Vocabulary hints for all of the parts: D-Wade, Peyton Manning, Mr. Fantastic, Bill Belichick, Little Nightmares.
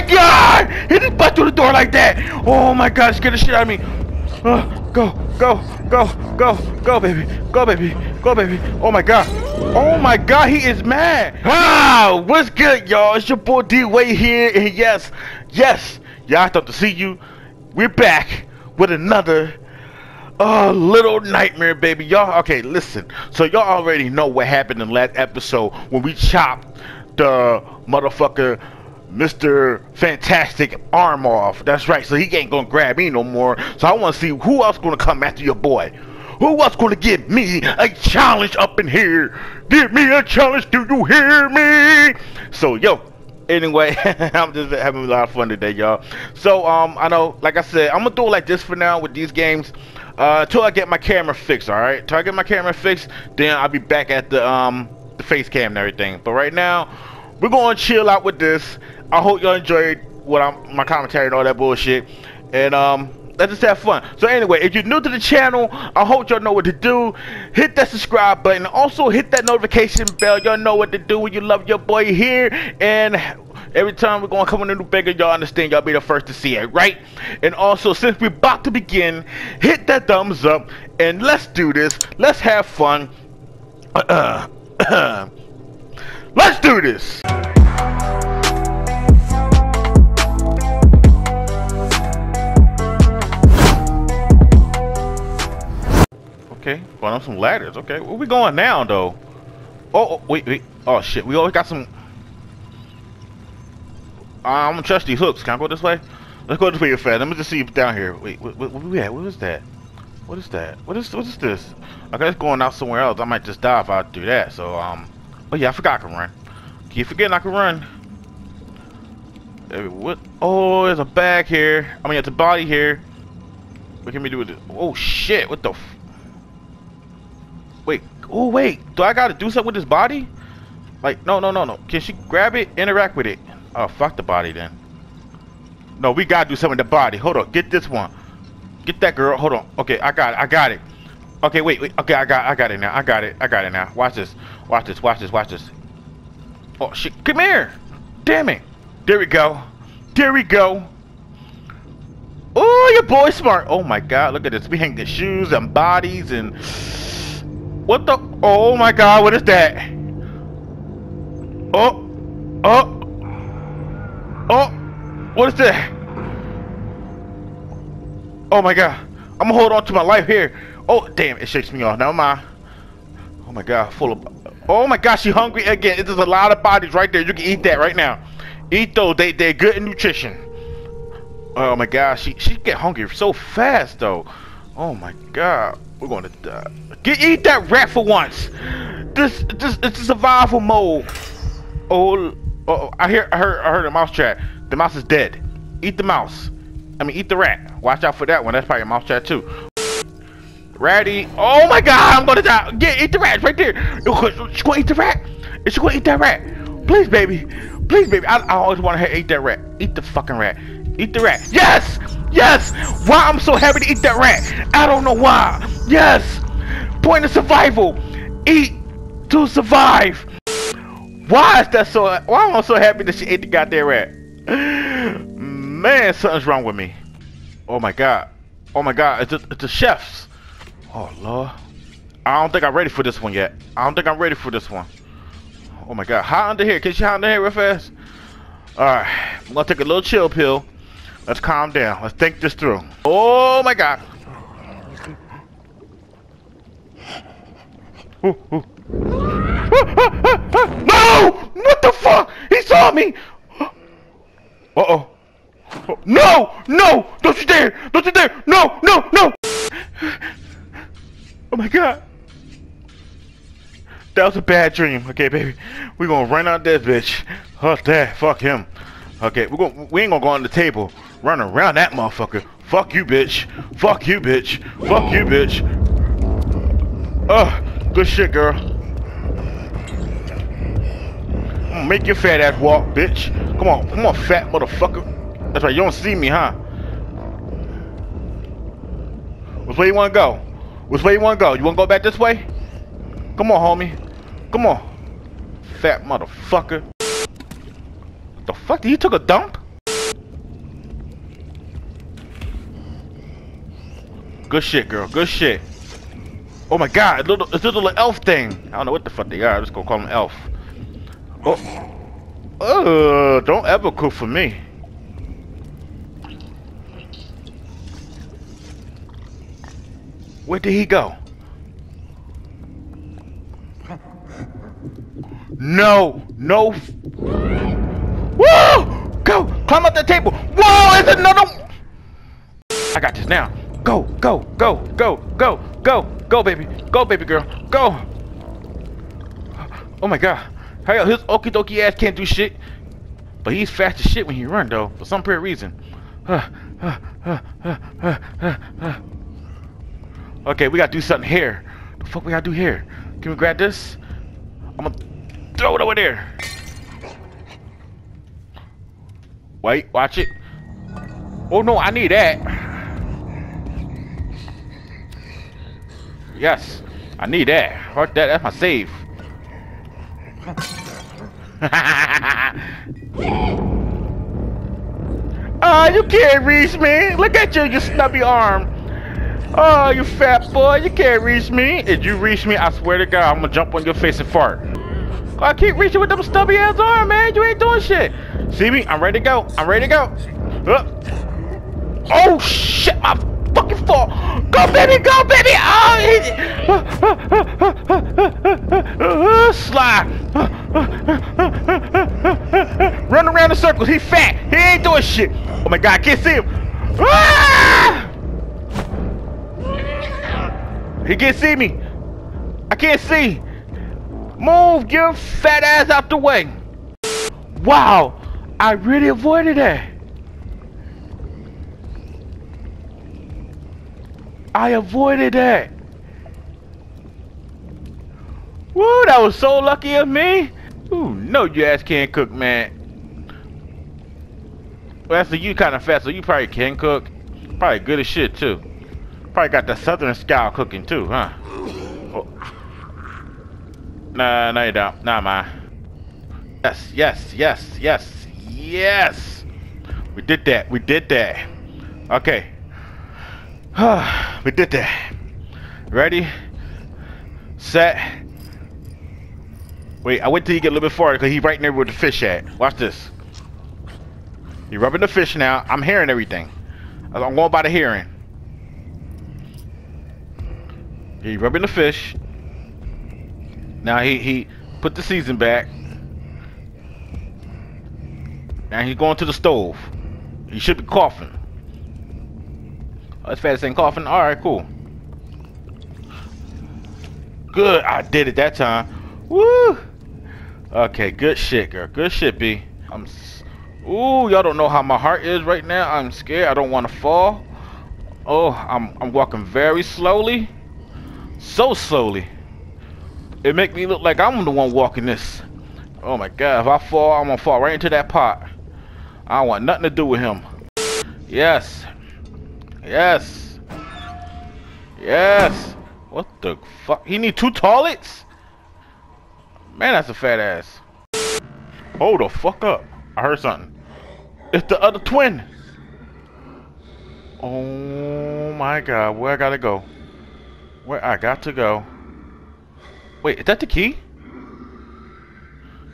my god! He just butt through the door like that! Oh my god, scared the shit out of me! Go, go, go, go, go, baby! Go, baby! Go, baby! Oh my god! Oh my god, he is mad! Ah! What's good, y'all? It's your boy D-Wade here, and yes, yes! Y'all thought to see you. We're back with another Little Nightmare, baby. Y'all, okay, listen. So y'all already know what happened in the last episode when we chopped the motherfucker Mr. Fantastic arm off. That's right. So he ain't gonna grab me no more. So I want to see who else gonna come after your boy. Who else gonna give me a challenge up in here? Give me a challenge. Do you hear me? So yo. Anyway, I'm just having a lot of fun today, y'all. So I know, like I said, I'm gonna do it like this for now with these games, till I get my camera fixed. All right, till I get my camera fixed, then I'll be back at the face cam and everything. But right now, we're gonna chill out with this. I hope y'all enjoyed what my commentary and all that bullshit, and let's just have fun. So anyway, if you're new to the channel, I hope y'all know what to do. Hit that subscribe button. Also hit that notification bell. Y'all know what to do when you love your boy here. And every time we're going to come in a new beggar, y'all understand, y'all be the first to see it, right? And also, since we're about to begin, hit that thumbs up. And let's do this. Let's have fun. Let's do this. Okay, going up some ladders. Okay, where we going now, though? Oh, wait, wait. Oh, shit. We always got some... I'm gonna trust these hooks. Can I go this way? Let's go this way, fast. Let me just see if down here. Wait, where we at? What is that? What is that? What is this? Okay, it's going out somewhere else. I might just die if I do that. So, oh, yeah, I forgot I can run. Keep forgetting I can run. What? Oh, there's a bag here. I mean, it's a body here. What can we do with this? Oh, shit. What the... Wait, oh wait, do I gotta do something with this body? Like, no. Can she grab it, interact with it? Oh, fuck the body then. No, we gotta do something with the body. Hold on, get this one. Get that girl, hold on. Okay, I got it. Okay, wait, okay, I got it now. I got it now. Watch this. Oh shit, come here. Damn it. There we go. Oh, your boy's smart. Oh my god, look at this. We hang the shoes and bodies and... What the? Oh my god, what is that? Oh, what is that? Oh my god, I'm gonna hold on to my life here. Oh, damn, it shakes me off. Now my, oh my god, full of, oh my god, she hungry again. There's a lot of bodies right there. You can eat that right now. Eat those, they're good in nutrition. Oh my god, she get hungry so fast though. Oh my god. We're going to die. Eat that rat for once. This is survival mode. Oh, I heard a mouse trap. The mouse is dead. Eat the mouse. I mean, eat the rat. Watch out for that one. That's probably a mouse trap too. Ratty. Oh my god, I'm gonna die. Yeah, eat the rat right there. She gonna eat the rat. Is she gonna eat that rat? Please, baby. Please, baby. I always want her to eat that rat. Eat the fucking rat. Eat the rat. Yes. Yes! Why I'm so happy to eat that rat? I don't know why. Yes! Point of survival. Eat to survive. Why is that so... Why am I so happy that she ate the goddamn rat? Man, something's wrong with me. Oh my god. Oh my god. It's the chefs. Oh lord. I don't think I'm ready for this one yet. Oh my god. Hide under here. Can she hide under here real fast? Alright. I'm gonna take a little chill pill. Let's calm down. Let's think this through. Oh my god. Ooh. No! What the fuck? He saw me! Uh-oh. No! Don't you dare! No! Oh my god. That was a bad dream. Okay, baby. We're gonna run out that bitch. Fuck that. Fuck him. Okay, we ain't gonna go on the table. Run around that motherfucker. Fuck you, bitch. Fuck you, bitch. Oh, good shit, girl. Make your fat ass walk, bitch. Come on, fat motherfucker. That's right, you don't see me, huh? Which way you wanna go? You wanna go back this way? Come on, homie. Come on. Fat motherfucker. The fuck? Did he take a dump? Good shit, girl. Good shit. Oh my god, it's a little elf thing. I don't know what the fuck they are. I'm just gonna call them elf. Oh. Oh, don't ever cook for me. Where did he go? No, no. Whoa! Go! Climb up that table! Whoa! It's another. I got this now. Go, go, go, go, go, go, go, baby. Go, baby girl. Go. Oh my god. Hurry up. His okie dokie ass can't do shit. But he's fast as shit when he run though, for some weird reason. Okay, we gotta do something here. The fuck we gotta do here? Can we grab this? I'm gonna throw it over there. Wait, watch it. Oh no, I need that. Yes, I need that. Heart that, that's my save. Oh, you can't reach me. Look at you, your snubby arm. Oh, you fat boy, you can't reach me. If you reach me, I swear to God, I'm gonna jump on your face and fart. I keep reaching with them stubby ass arm, man. You ain't doing shit. See me? I'm ready to go. I'm ready to go. Oh shit, my fucking fall. Go, baby, go, baby. Oh, slide. Run around in circles. He fat. He ain't doing shit. Oh my God, I can't see him. Ah! He can't see me. I can't see. Move your fat ass out the way. Wow, I really avoided that. I avoided that. Woo, that was so lucky of me. Ooh, no, your ass can't cook, man. Well, so you kind of fat, so you probably can cook. Probably good as shit too. Probably got the southern style cooking too, huh? Oh. Nah, no you don't. Nah, man. Yes, yes, yes, yes, yes. We did that. We did that. Okay. We did that. Ready? Set. Wait, I wait till you get a little bit farther because he's right near where the fish at. Watch this. You're rubbing the fish now. I'm hearing everything. I'm going by the hearing. He rubbing the fish. Now he put the season back. Now he's going to the stove. He should be coughing. Oh, it's fast ain't coughing. All right, cool. Good, I did it that time. Woo! Okay, good shit, girl. Good shit, B. Ooh, y'all don't know how my heart is right now. I'm scared. I don't want to fall. Oh, I'm walking very slowly. So slowly. It make me look like I'm the one walking this. Oh my god, if I fall, I'm gonna fall right into that pot. I don't want nothing to do with him. Yes. Yes. Yes. What the fuck? He need two toilets? Man, that's a fat ass. Hold the fuck up. I heard something. It's the other twin. Oh my god, where I gotta go? Where I got to go. Wait, is that the key?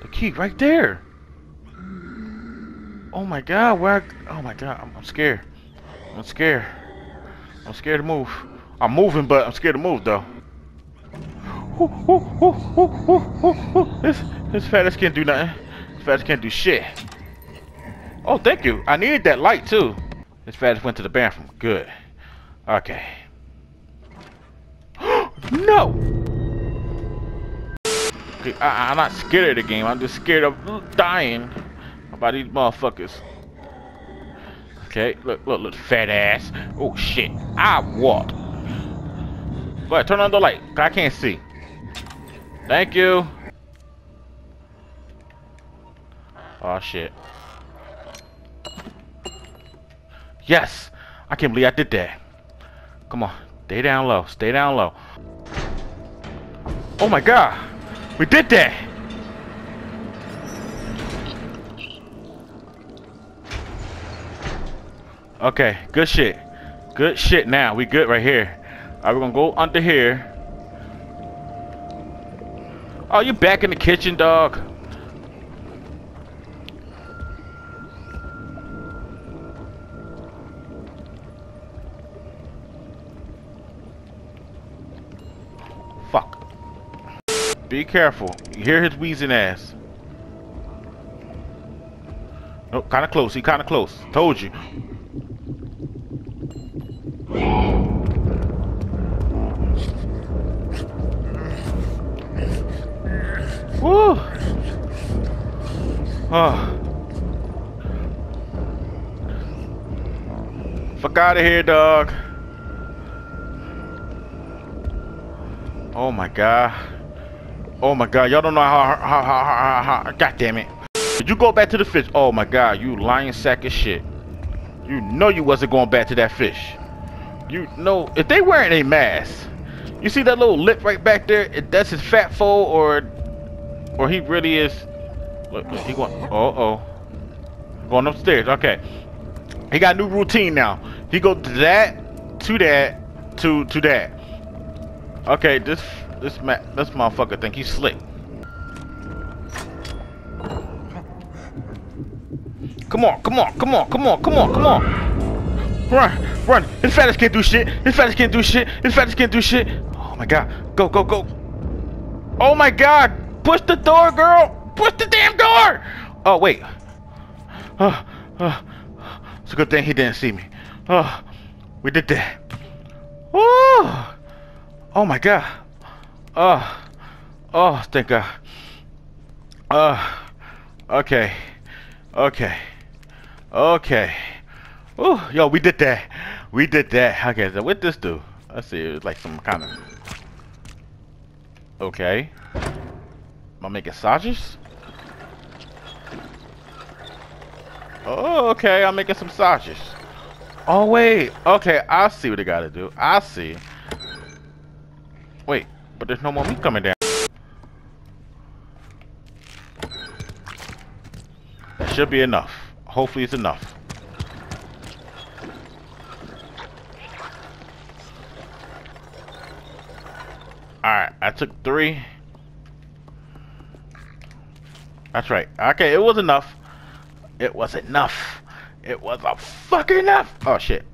The key right there. Oh my god, where I, oh my god, I'm scared. I'm scared. I'm scared to move. I'm moving, but I'm scared to move though. This fat ass can't do nothing. This fat ass can't do shit. Oh, thank you. I needed that light too. This fat ass went to the bathroom. Good. Okay. No! I'm not scared of the game. I'm just scared of dying by these motherfuckers. Okay, look, look, look, fat ass. Oh shit, I walked. But turn on the light. I can't see. Thank you. Oh shit. Yes! I can't believe I did that. Come on. Stay down low. Stay down low. Oh my god. We did that. Okay. Good shit. Good shit. Now we good right here. All right, we're gonna go under here. Oh, you back in the kitchen, dog. Fuck. Be careful. You hear his wheezing ass. Nope, kind of close. He kind of close. Told you. Woo! Oh. Fuck out of here, dog. Oh my god. Oh my god. Y'all don't know how. God damn it. Did you go back to the fish? Oh my god. You lying sack of shit. You know you wasn't going back to that fish. You know. If they wearing a mask. You see that little lip right back there? That's his fat foe or he really is. Look, he going. Uh-oh. Going upstairs. Okay. He got a new routine now. He go to that, to that, to that. Okay, this motherfucker think he's slick. Come on, come on, come on, come on, come on, come on. Run, run. His fat ass can't do shit. His fat ass can't do shit. His fat ass can't do shit. Oh my god. Go, go, go. Oh my god. Push the door, girl! Push the damn door! Oh, wait. It's a good thing he didn't see me. We did that. Woo! Oh, my God. Oh, thank God. Okay. Okay. Okay. Oh, yo, we did that. We did that. Okay, so what this do? Let's see. It's like some kind of... Okay. Am I making sausages? Oh, okay. I'm making some sausages. Oh, wait. Okay, I see what I gotta do. I see. Wait, but there's no more meat coming down. That should be enough. Hopefully it's enough. Alright, I took 3. That's right. Okay, it was enough. It was enough. It was a fucking enough. Oh shit.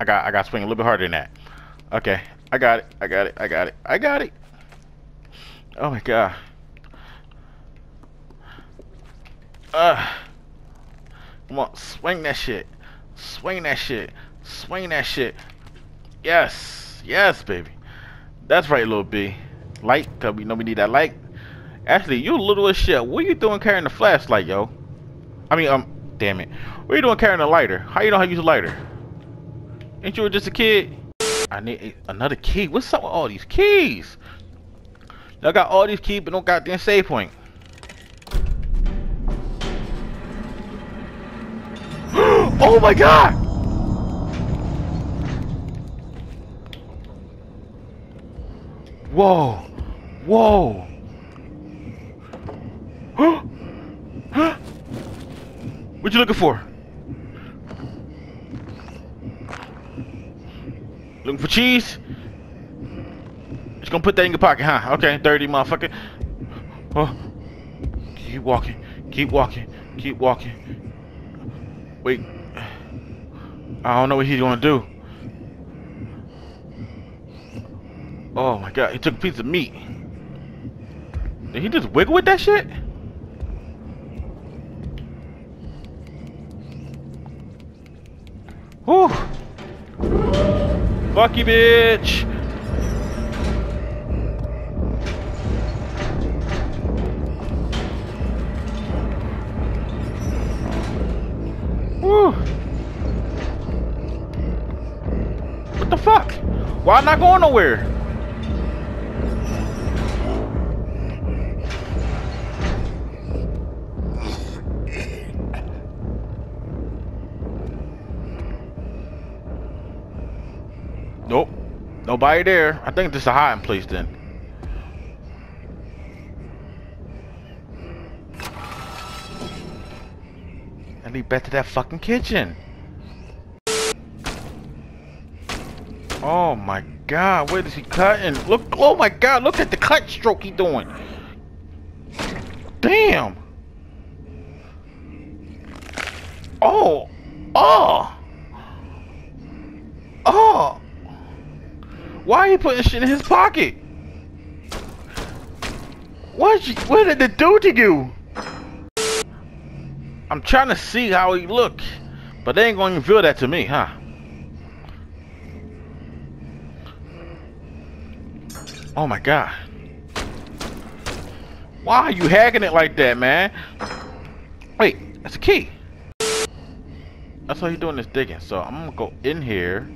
I got swing a little bit harder than that. Okay. I got it. I got it. I got it. I got it. Oh my god. Come on, swing that shit. Swing that shit. Swing that shit. Yes. Yes, baby. That's right, little B. Light, cause we know we need that light. Actually, you little as shit. What are you doing carrying the flashlight, yo? I mean, damn it. What are you doing carrying a lighter? How you know how to use a lighter? Ain't you just a kid? I need another key. What's up with all these keys? Y'all got all these keys, but no goddamn save point. Oh my god! Whoa. Whoa. What you looking for? Looking for cheese? Just gonna put that in your pocket, huh? Okay, dirty motherfucker. Oh. Keep walking. Keep walking. Keep walking. Wait. I don't know what he's gonna do. Oh my god, he took a piece of meat. Did he just wiggle with that shit? Whew. Fuck you, bitch. Whew. What the fuck? Why am I not going nowhere? Nobody there. I think this is a hiding place then. And lead back to that fucking kitchen. Oh my God, where is he cutting? Look, oh my God, look at the cut stroke he doing. Damn. Oh, oh, oh. Why are you putting shit in his pocket? What did it do to you? I'm trying to see how he look, but they ain't gonna reveal that to me, huh? Oh my God. Why are you hacking it like that, man? Wait, that's a key. That's how he's doing this digging, so I'm gonna go in here.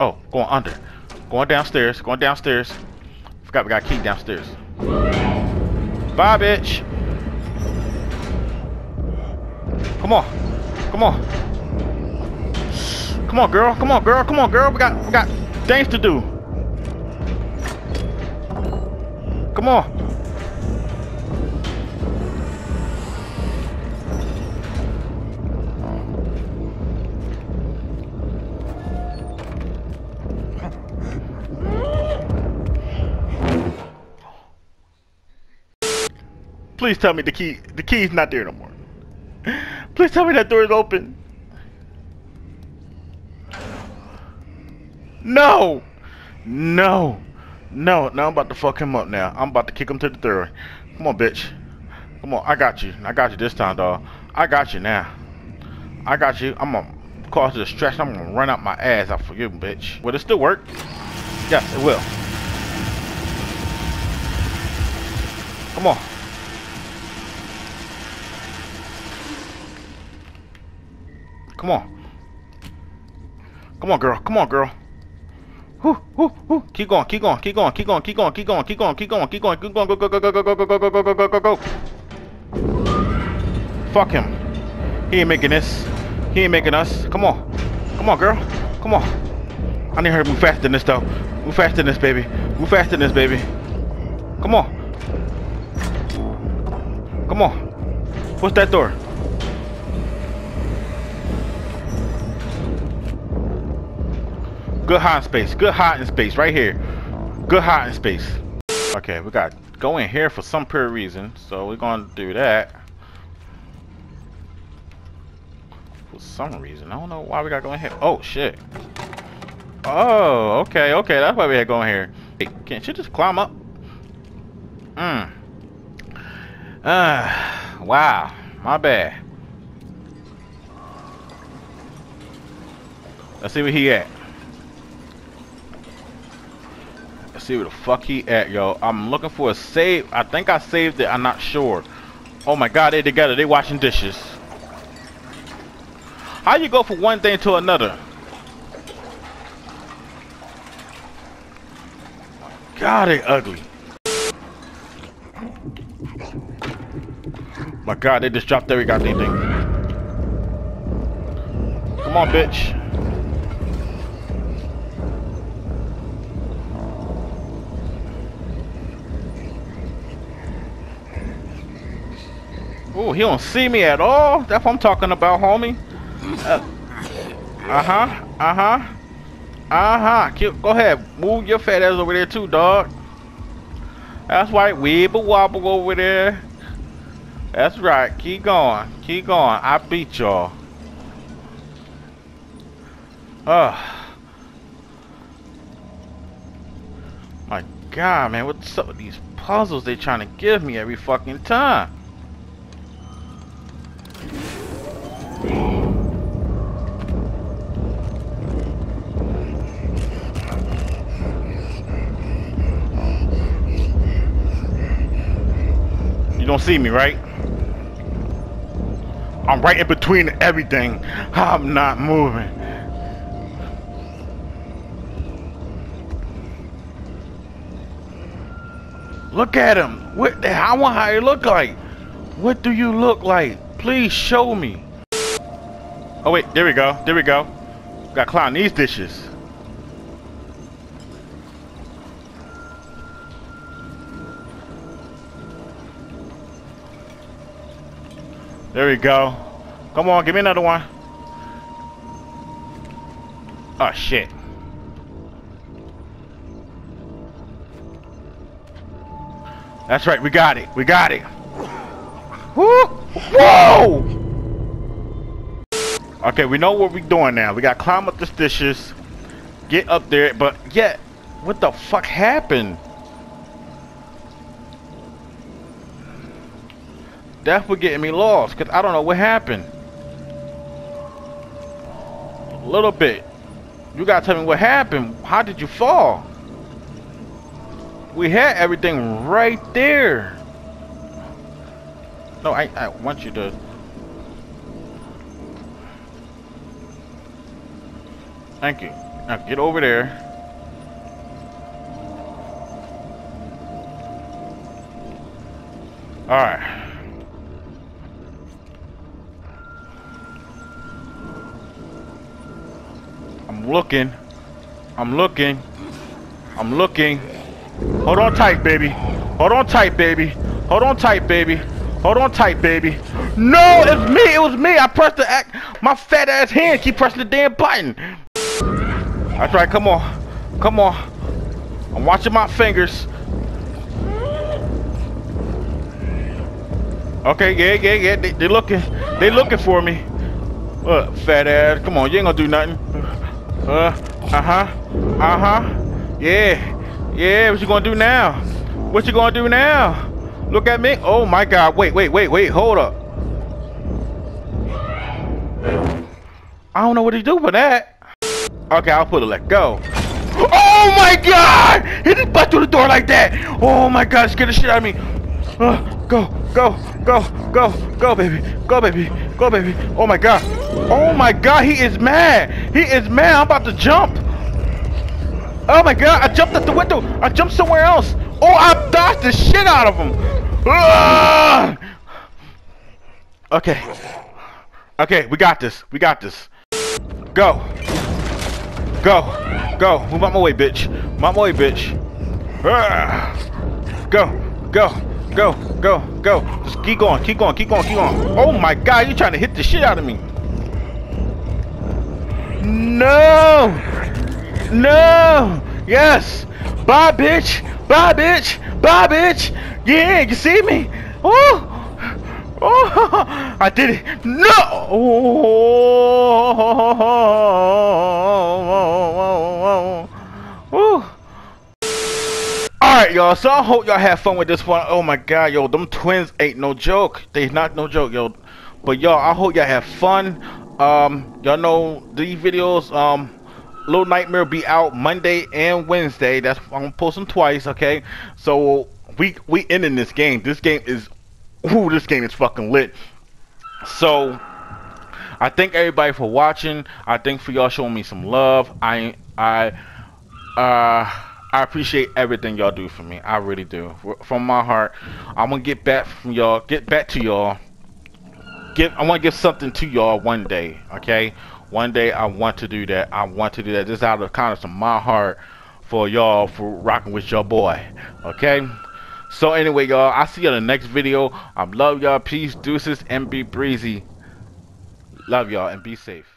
Oh, going under. Going downstairs, going downstairs. Forgot we got a key downstairs. Bye, bitch. Come on. Come on. Come on, girl. Come on, girl. Come on, girl. We got things to do. Come on. Please tell me the key's not there no more. Please tell me that door is open. No! No! No! Now I'm about to fuck him up now. I'm about to kick him to the third. Come on, bitch. Come on. I got you. I got you this time, dog. I got you now. I got you. I'm gonna cause a distraction. I'm gonna run out my ass. I forgive him, bitch. Will it still work? Yes, it will. Come on. Come on. Come on, girl. Come on, girl. Keep going, keep going, keep going, keep going, keep going, keep going, keep going, keep going, keep going, keep going, go, go, go, go, go, go, go, go, go, go, go, go. Fuck him. He ain't making this. He ain't making us. Come on. Come on, girl. Come on. I need her to move faster than this though. Move faster than this, baby. Move faster than this, baby. Come on. Come on. What's that door? Good high in space. Good high in space. Right here. Good high in space. Okay, we got to go in here for some pure reason. So we're going to do that. For some reason. I don't know why we got to go in here. Oh, shit. Oh, okay. Okay, that's why we had to go in here. Hey, can't you just climb up? Wow. My bad. Let's see where he at. See where the fuck he at, yo. I'm looking for a save. I think I saved it. I'm not sure. Oh my God, they together. They washing dishes. How you go from one thing to another? God, they ugly. My God, they just dropped every goddamn thing. Come on, bitch. Oh, he don't see me at all. That's what I'm talking about, homie. Go ahead, move your fat ass over there too, dog. That's right, weeble wobble over there. That's right. Keep going, keep going. I beat y'all. My God, man, what's up with these puzzles they trying to give me every fucking time? You don't see me, right? I'm right in between everything. I'm not moving. Look at him. What the hell? I want how he look like. What do you look like? Please show me. Oh wait, there we go. There we go. Gotta climb these dishes. There we go. Come on, give me another one. Oh, shit. That's right, we got it. We got it. Woo! Whoa! Okay, we know what we're doing now. We got to climb up the stitches, get up there, but yet, what the fuck happened? That's what getting me lost, because I don't know what happened. A little bit. You got to tell me what happened. How did you fall? We had everything right there. No, I want you to. Thank you. Now get over there. All right. I'm looking. I'm looking. I'm looking. Hold on tight, baby. Hold on tight, baby. Hold on tight, baby. Hold on tight, baby. No, it's me. It was me. I pressed the act. My fat ass hand keep pressing the damn button. That's right. Come on. Come on. I'm watching my fingers. Okay, yeah. They looking. They looking for me. What, fat ass? Come on. You ain't gonna do nothing. Yeah. Yeah, what you gonna do now? What you gonna do now? Look at me. Oh my god, wait, hold up. I don't know what to do for that. Okay, I'll put a let go. Oh my god! He just butt through the door like that! Oh my god, scared the shit out of me. Go, baby. Go, baby. Oh my god. Oh my god, he is mad. I'm about to jump. Oh my god, I jumped at the window. I jumped somewhere else. Oh, I dodged the shit out of him. Ugh! Okay. Okay, we got this. Go. Go. Move out my way, bitch. Ugh. Go. Just keep going. Oh my god, you trying to hit the shit out of me. No! Yes! Bye, bitch! Bye, bitch! Yeah, you see me? Oh! I did it! No! Oh. Alright, y'all. So I hope y'all had fun with this one. Oh my god, yo. Them twins ain't no joke. They not no joke, yo. But y'all, I hope y'all had fun. Y'all know these videos, Little Nightmare be out Monday and Wednesday. That's I'm gonna post them twice, okay? So we ending this game. This game is fucking lit. So I thank everybody for watching. I thank for y'all showing me some love. I appreciate everything y'all do for me. I really do. From my heart. I'm gonna get back to y'all. I wanna give something to y'all one day, okay? One day I want to do that. Just out of the kindness of my heart for y'all for rocking with your boy. Okay? So anyway, y'all, I'll see you in the next video. I love y'all. Peace, deuces, and be breezy. Love y'all and be safe.